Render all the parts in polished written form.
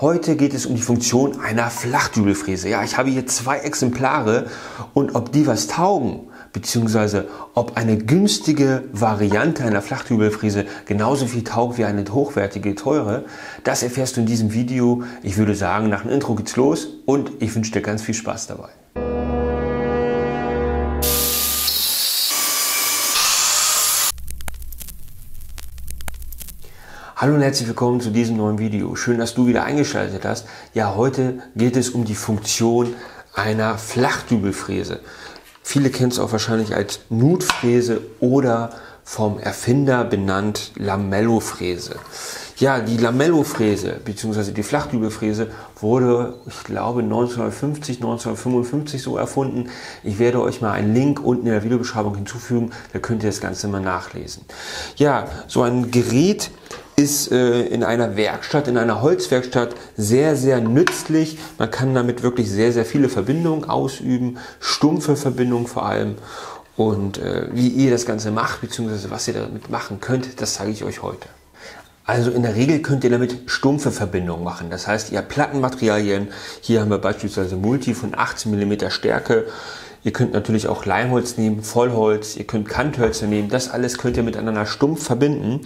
Heute geht es um die Funktion einer Flachdübelfräse. Ja, ich habe hier zwei Exemplare und ob die was taugen, beziehungsweise ob eine günstige Variante einer Flachdübelfräse genauso viel taugt wie eine hochwertige, teure, das erfährst du in diesem Video. Ich würde sagen, nach dem Intro geht's los und ich wünsche dir ganz viel Spaß dabei. Hallo und herzlich willkommen zu diesem neuen Video. Schön, dass du wieder eingeschaltet hast. Ja, heute geht es um die Funktion einer Flachdübelfräse. Viele kennen es auch wahrscheinlich als Nutfräse oder vom Erfinder benannt Lamellofräse. Ja, die Lamellofräse bzw. die Flachdübelfräse wurde, ich glaube, 1950, 1955 so erfunden. Ich werde euch mal einen Link unten in der Videobeschreibung hinzufügen, da könnt ihr das Ganze mal nachlesen. Ja, so ein Gerät ist in einer Werkstatt, in einer Holzwerkstatt sehr, sehr nützlich. Man kann damit wirklich sehr, sehr viele Verbindungen ausüben, stumpfe Verbindungen vor allem. Und wie ihr das Ganze macht, beziehungsweise was ihr damit machen könnt, das zeige ich euch heute. Also in der Regel könnt ihr damit stumpfe Verbindungen machen. Das heißt, ihr habt Plattenmaterialien. Hier haben wir beispielsweise Multi von 18 mm Stärke. Ihr könnt natürlich auch Leimholz nehmen, Vollholz. Ihr könnt Kanthölzer nehmen. Das alles könnt ihr miteinander stumpf verbinden.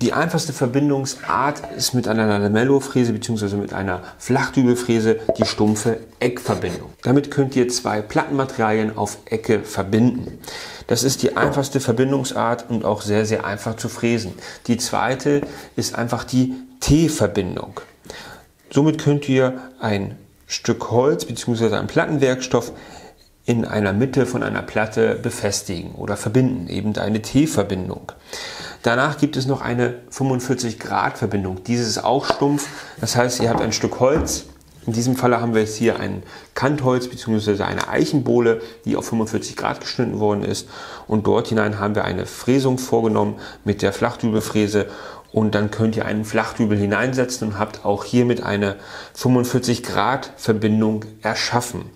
Die einfachste Verbindungsart ist mit einer Lamellofräse bzw. mit einer Flachdübelfräse die stumpfe Eckverbindung. Damit könnt ihr zwei Plattenmaterialien auf Ecke verbinden. Das ist die einfachste Verbindungsart und auch sehr, sehr einfach zu fräsen. Die zweite ist einfach die T-Verbindung. Somit könnt ihr ein Stück Holz bzw. einen Plattenwerkstoff in einer Mitte von einer Platte befestigen oder verbinden, eben eine T-Verbindung. Danach gibt es noch eine 45-Grad-Verbindung. Diese ist auch stumpf. Das heißt, ihr habt ein Stück Holz. In diesem Falle haben wir jetzt hier ein Kantholz bzw. eine Eichenbohle, die auf 45 Grad geschnitten worden ist. Und dort hinein haben wir eine Fräsung vorgenommen mit der Flachdübelfräse. Und dann könnt ihr einen Flachdübel hineinsetzen und habt auch hiermit eine 45-Grad-Verbindung erschaffen.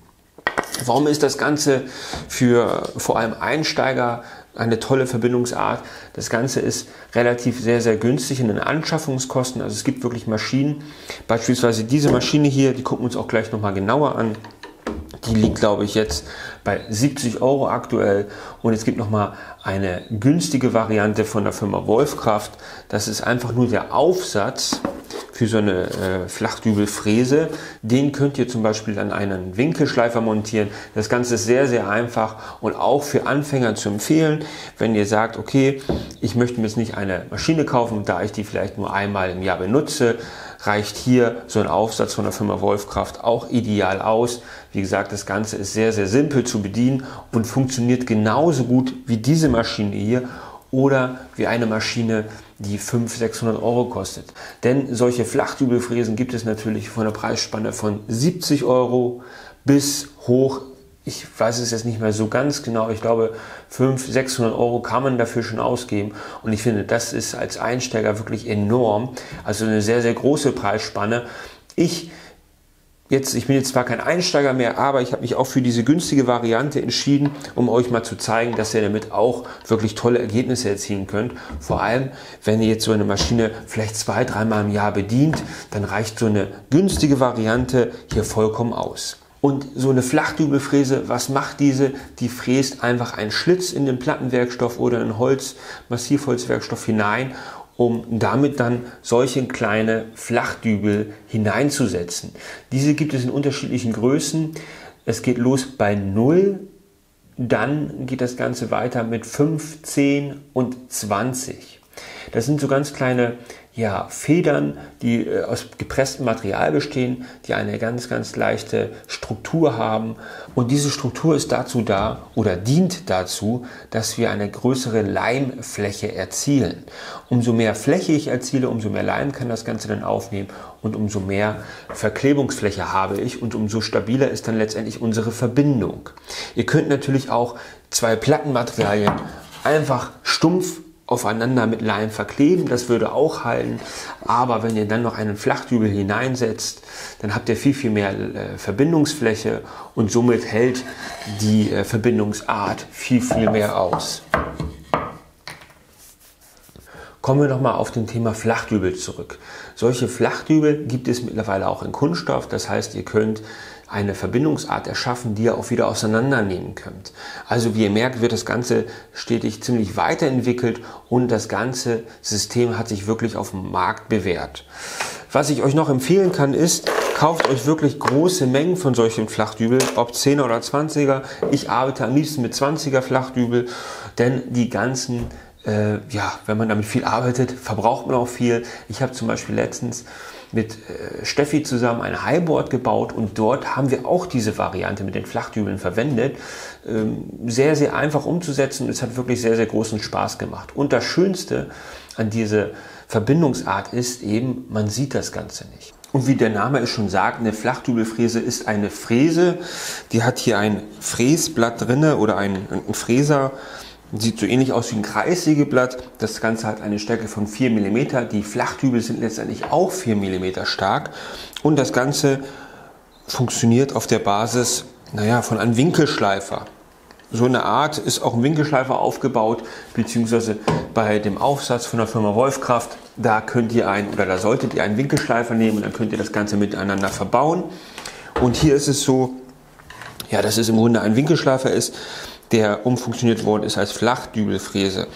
Warum ist das Ganze für vor allem Einsteiger eine tolle Verbindungsart? Das Ganze ist relativ sehr, sehr günstig in den Anschaffungskosten. Also es gibt wirklich Maschinen, beispielsweise diese Maschine hier, die gucken wir uns auch gleich nochmal genauer an. Die liegt, glaube ich, jetzt bei 70 € aktuell und es gibt nochmal eine günstige Variante von der Firma Wolfkraft. Das ist einfach nur der Aufsatz für so eine Flachdübelfräse. Den könnt ihr zum Beispiel an einen Winkelschleifer montieren. Das Ganze ist sehr, sehr einfach und auch für Anfänger zu empfehlen, wenn ihr sagt, okay, ich möchte mir jetzt nicht eine Maschine kaufen, da ich die vielleicht nur einmal im Jahr benutze, reicht hier so ein Aufsatz von der Firma Wolfkraft auch ideal aus. Wie gesagt, das Ganze ist sehr, sehr simpel zu bedienen und funktioniert genauso gut wie diese Maschine hier oder wie eine Maschine, die 500, 600 € kostet. Denn solche Flachdübelfräsen gibt es natürlich von der Preisspanne von 70 € bis hoch, ich weiß es jetzt nicht mehr so ganz genau, ich glaube 500, 600 € kann man dafür schon ausgeben. Und ich finde, das ist als Einsteiger wirklich enorm. Also eine sehr, sehr große Preisspanne. Ich bin jetzt zwar kein Einsteiger mehr, aber ich habe mich auch für diese günstige Variante entschieden, um euch mal zu zeigen, dass ihr damit auch wirklich tolle Ergebnisse erzielen könnt. Vor allem, wenn ihr jetzt so eine Maschine vielleicht 2-, 3-mal im Jahr bedient, dann reicht so eine günstige Variante hier vollkommen aus. Und so eine Flachdübelfräse, was macht diese? Die fräst einfach einen Schlitz in den Plattenwerkstoff oder in Holz, Massivholzwerkstoff hinein, um damit dann solche kleine Flachdübel hineinzusetzen. Diese gibt es in unterschiedlichen Größen. Es geht los bei 0, dann geht das Ganze weiter mit 5, 10 und 20. Das sind so ganz kleine Federn, die aus gepresstem Material bestehen, die eine ganz, ganz leichte Struktur haben. Und diese Struktur ist dazu da oder dient dazu, dass wir eine größere Leimfläche erzielen. Umso mehr Fläche ich erziele, umso mehr Leim kann das Ganze dann aufnehmen und umso mehr Verklebungsfläche habe ich und umso stabiler ist dann letztendlich unsere Verbindung. Ihr könnt natürlich auch zwei Plattenmaterialien einfach stumpf aufeinander mit Leim verkleben, das würde auch halten, aber wenn ihr dann noch einen Flachdübel hineinsetzt, dann habt ihr viel, viel mehr Verbindungsfläche und somit hält die Verbindungsart viel, viel mehr aus. Kommen wir nochmal auf dem Thema Flachdübel zurück. Solche Flachdübel gibt es mittlerweile auch in Kunststoff. Das heißt, ihr könnt eine Verbindungsart erschaffen, die ihr auch wieder auseinandernehmen könnt. Also wie ihr merkt, wird das Ganze stetig ziemlich weiterentwickelt und das ganze System hat sich wirklich auf dem Markt bewährt. Was ich euch noch empfehlen kann ist, kauft euch wirklich große Mengen von solchen Flachdübeln, ob 10er oder 20er. Ich arbeite am liebsten mit 20er Flachdübel, denn die ganzen wenn man damit viel arbeitet, verbraucht man auch viel. Ich habe zum Beispiel letztens mit Steffi zusammen ein Highboard gebaut und dort haben wir auch diese Variante mit den Flachdübeln verwendet. Sehr, sehr einfach umzusetzen. Es hat wirklich sehr, sehr großen Spaß gemacht. Und das Schönste an dieser Verbindungsart ist eben, man sieht das Ganze nicht. Und wie der Name es schon sagt, eine Flachdübelfräse ist eine Fräse. Die hat hier ein Fräsblatt drinne oder ein Fräser. Sieht so ähnlich aus wie ein Kreissägeblatt. Das Ganze hat eine Stärke von 4 mm. Die Flachdübel sind letztendlich auch 4 mm stark. Und das Ganze funktioniert auf der Basis, von einem Winkelschleifer. So eine Art ist auch ein Winkelschleifer aufgebaut, beziehungsweise bei dem Aufsatz von der Firma Wolfkraft. Da könnt ihr da solltet ihr einen Winkelschleifer nehmen und dann könnt ihr das Ganze miteinander verbauen. Und hier ist es so, dass es im Grunde ein Winkelschleifer ist, der umfunktioniert worden ist als Flachdübelfräse.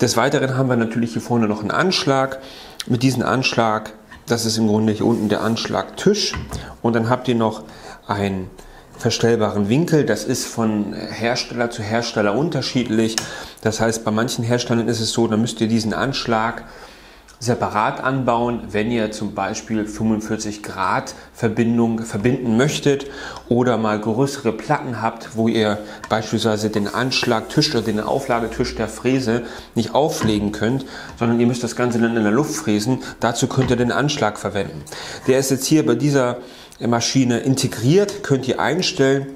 Des Weiteren haben wir natürlich hier vorne noch einen Anschlag. Mit diesem Anschlag, das ist im Grunde hier unten der Anschlagtisch. Und dann habt ihr noch einen verstellbaren Winkel. Das ist von Hersteller zu Hersteller unterschiedlich. Das heißt, bei manchen Herstellern ist es so, da müsst ihr diesen Anschlag separat anbauen, wenn ihr zum Beispiel 45 Grad Verbindung verbinden möchtet oder mal größere Platten habt, wo ihr beispielsweise den Anschlagtisch oder den Auflagetisch der Fräse nicht auflegen könnt, sondern ihr müsst das Ganze dann in der Luft fräsen. Dazu könnt ihr den Anschlag verwenden. Der ist jetzt hier bei dieser Maschine integriert, könnt ihr einstellen.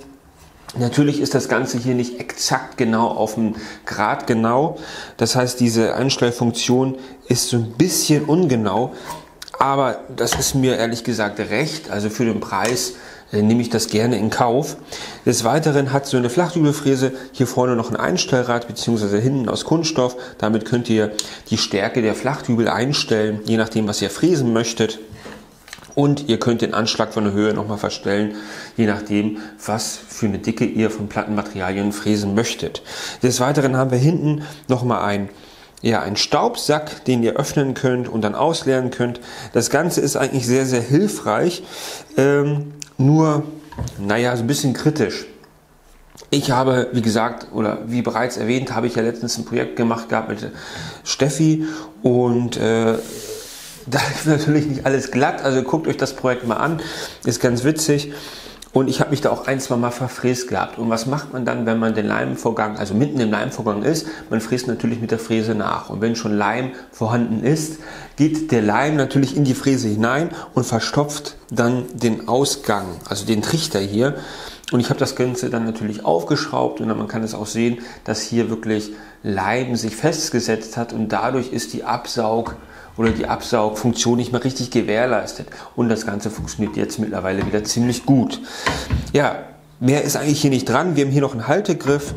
Natürlich ist das Ganze hier nicht exakt genau auf dem Grad genau. Das heißt, diese Einstellfunktion ist so ein bisschen ungenau. Aber das ist mir ehrlich gesagt recht. Also für den Preis nehme ich das gerne in Kauf. Des Weiteren hat so eine Flachdübelfräse hier vorne noch ein Einstellrad bzw. hinten aus Kunststoff. Damit könnt ihr die Stärke der Flachdübel einstellen, je nachdem, was ihr fräsen möchtet. Und ihr könnt den Anschlag von der Höhe nochmal verstellen, je nachdem, was für eine Dicke ihr von Plattenmaterialien fräsen möchtet. Des Weiteren haben wir hinten nochmal einen Staubsack, den ihr öffnen könnt und dann ausleeren könnt. Das Ganze ist eigentlich sehr, sehr hilfreich, so ein bisschen kritisch. Ich habe, wie bereits erwähnt, habe ich ja letztens ein Projekt gemacht gehabt mit Steffi und da ist natürlich nicht alles glatt, also guckt euch das Projekt mal an, ist ganz witzig. Und ich habe mich da auch ein, zwei Mal verfräst gehabt. Und was macht man dann, wenn man den Leimvorgang, also mitten im Leimvorgang ist? Man fräst natürlich mit der Fräse nach. Und wenn schon Leim vorhanden ist, geht der Leim natürlich in die Fräse hinein und verstopft dann den Ausgang, also den Trichter hier. Und ich habe das Ganze dann natürlich aufgeschraubt und man kann es auch sehen, dass hier wirklich Leim sich festgesetzt hat und dadurch ist die Absaugfunktion nicht mehr richtig gewährleistet. Und das Ganze funktioniert jetzt mittlerweile wieder ziemlich gut. Ja, mehr ist eigentlich hier nicht dran. Wir haben hier noch einen Haltegriff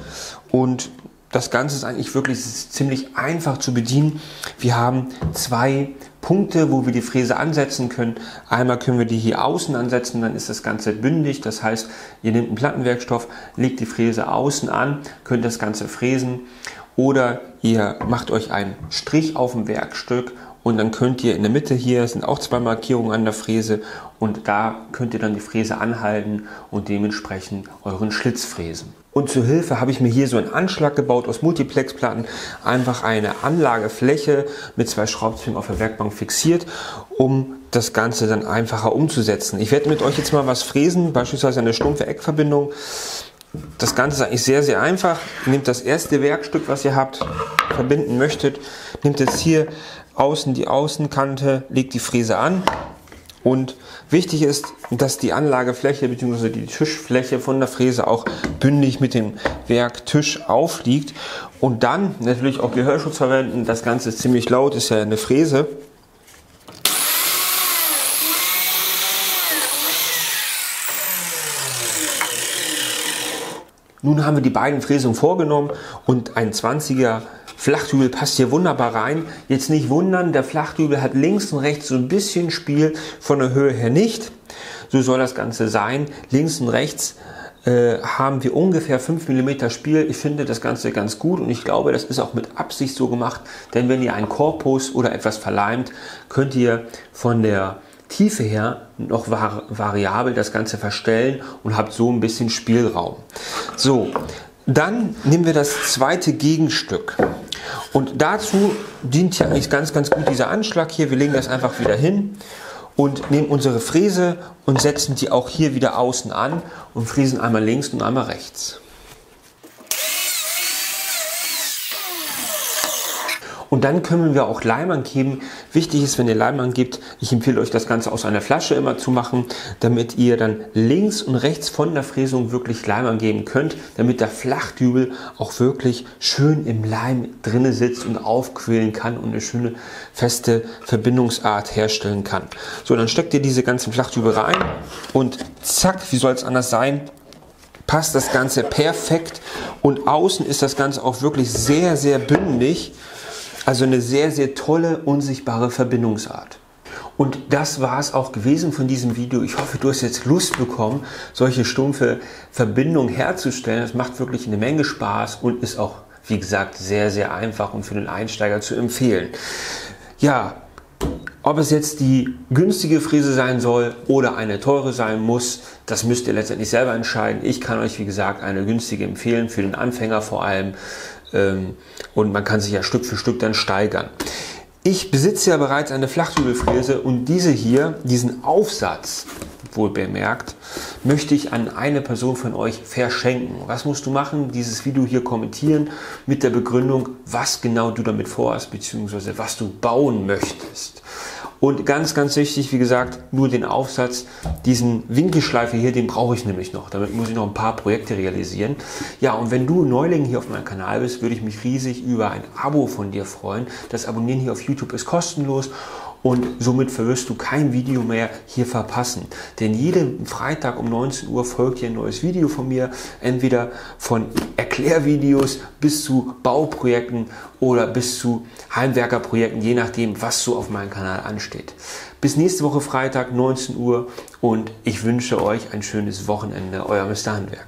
und das Ganze ist eigentlich wirklich ziemlich einfach zu bedienen. Wir haben zwei Punkte, wo wir die Fräse ansetzen können. Einmal können wir die hier außen ansetzen, dann ist das Ganze bündig. Das heißt, ihr nehmt einen Plattenwerkstoff, legt die Fräse außen an, könnt das Ganze fräsen. Oder ihr macht euch einen Strich auf dem Werkstück und dann könnt ihr in der Mitte hier, sind auch zwei Markierungen an der Fräse und da könnt ihr dann die Fräse anhalten und dementsprechend euren Schlitz fräsen. Und zur Hilfe habe ich mir hier so einen Anschlag gebaut aus Multiplexplatten, einfach eine Anlagefläche mit zwei Schraubzwingen auf der Werkbank fixiert, um das Ganze dann einfacher umzusetzen. Ich werde mit euch jetzt mal was fräsen, beispielsweise eine stumpfe Eckverbindung. Das Ganze ist eigentlich sehr, sehr einfach. Nehmt das erste Werkstück, was ihr habt, verbinden möchtet, nehmt jetzt hier außen die Außenkante, legt die Fräse an und wichtig ist, dass die Anlagefläche bzw. die Tischfläche von der Fräse auch bündig mit dem Werktisch aufliegt und dann natürlich auch Gehörschutz verwenden. Das Ganze ist ziemlich laut, ist ja eine Fräse. Nun haben wir die beiden Fräsungen vorgenommen und ein 20er Flachdübel passt hier wunderbar rein. Jetzt nicht wundern, der Flachdübel hat links und rechts so ein bisschen Spiel, von der Höhe her nicht. So soll das Ganze sein. Links und rechts haben wir ungefähr 5 mm Spiel. Ich finde das Ganze ganz gut und ich glaube, das ist auch mit Absicht so gemacht, denn wenn ihr einen Korpus oder etwas verleimt, könnt ihr von der Tiefe her noch variabel das Ganze verstellen und habt so ein bisschen Spielraum. So, dann nehmen wir das zweite Gegenstück und dazu dient ja eigentlich ganz gut dieser Anschlag hier. Wir legen das einfach wieder hin und nehmen unsere Fräse und setzen die auch hier wieder außen an und fräsen einmal links und einmal rechts. Und dann können wir auch Leimern geben. Wichtig ist, wenn ihr Leimern gebt, ich empfehle euch das Ganze aus einer Flasche immer zu machen, damit ihr dann links und rechts von der Fräsung wirklich Leimern geben könnt, damit der Flachdübel auch wirklich schön im Leim drinne sitzt und aufquillen kann und eine schöne feste Verbindungsart herstellen kann. So, dann steckt ihr diese ganzen Flachdübel rein und zack, wie soll es anders sein? Passt das Ganze perfekt und außen ist das Ganze auch wirklich sehr bündig. Also eine sehr tolle, unsichtbare Verbindungsart. Und das war es auch gewesen von diesem Video. Ich hoffe, du hast jetzt Lust bekommen, solche stumpfe Verbindungen herzustellen. Das macht wirklich eine Menge Spaß und ist auch, wie gesagt, sehr einfach und für den Einsteiger zu empfehlen. Ja, ob es jetzt die günstige Fräse sein soll oder eine teure sein muss, das müsst ihr letztendlich selber entscheiden. Ich kann euch, wie gesagt, eine günstige empfehlen, für den Anfänger vor allem. Und man kann sich ja Stück für Stück dann steigern. Ich besitze ja bereits eine Flachdübelfräse und diese hier, diesen Aufsatz, wohl bemerkt, möchte ich an eine Person von euch verschenken. Was musst du machen? Dieses Video hier kommentieren mit der Begründung, was genau du damit vorhast, bzw. was du bauen möchtest. Und ganz wichtig, wie gesagt, nur den Aufsatz, diesen Winkelschleifer hier, den brauche ich nämlich noch. Damit muss ich noch ein paar Projekte realisieren. Ja, und wenn du Neuling hier auf meinem Kanal bist, würde ich mich riesig über ein Abo von dir freuen. Das Abonnieren hier auf YouTube ist kostenlos und somit wirst du kein Video mehr hier verpassen. Denn jeden Freitag um 19 Uhr folgt hier ein neues Video von mir. Entweder von Erklärvideos bis zu Bauprojekten oder bis zu Heimwerkerprojekten, je nachdem, was so auf meinem Kanal ansteht. Bis nächste Woche Freitag, 19 Uhr und ich wünsche euch ein schönes Wochenende. Euer Mr. Handwerk.